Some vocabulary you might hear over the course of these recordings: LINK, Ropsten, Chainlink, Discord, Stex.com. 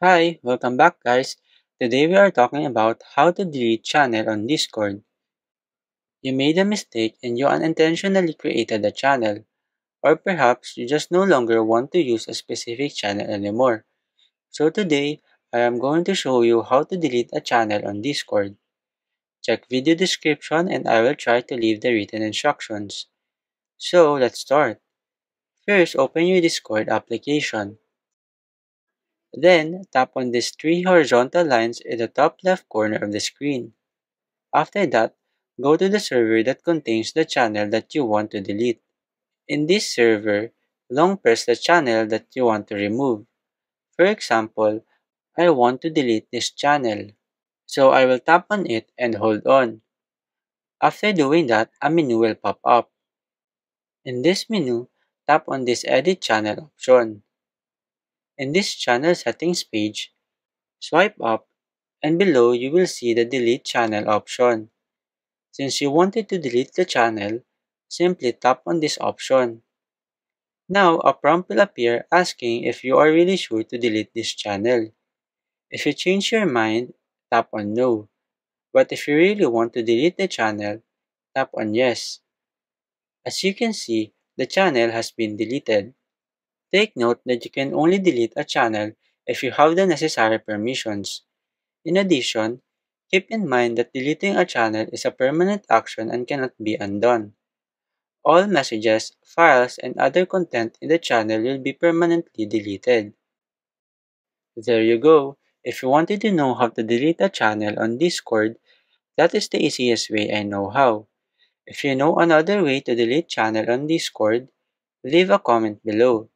Hi, welcome back guys. Today we are talking about how to delete channel on Discord. You made a mistake and you unintentionally created a channel. Or perhaps you just no longer want to use a specific channel anymore. So today, I am going to show you how to delete a channel on Discord. Check video description and I will try to leave the written instructions. So let's start. First, open your Discord application. Then, tap on these three horizontal lines in the top left corner of the screen. After that, go to the server that contains the channel that you want to delete. In this server, long press the channel that you want to remove. For example, I want to delete this channel. So I will tap on it and hold on. After doing that, a menu will pop up. In this menu, tap on this Edit Channel option. In this channel settings page, swipe up and below you will see the delete channel option. Since you wanted to delete the channel, simply tap on this option. Now a prompt will appear asking if you are really sure to delete this channel. If you change your mind, tap on no. But if you really want to delete the channel, tap on yes. As you can see, the channel has been deleted. Take note that you can only delete a channel if you have the necessary permissions. In addition, keep in mind that deleting a channel is a permanent action and cannot be undone. All messages, files, and other content in the channel will be permanently deleted. There you go! If you wanted to know how to delete a channel on Discord, that is the easiest way I know how. If you know another way to delete channel on Discord, leave a comment below.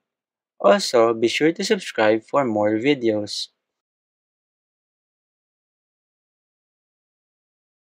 Also, be sure to subscribe for more videos.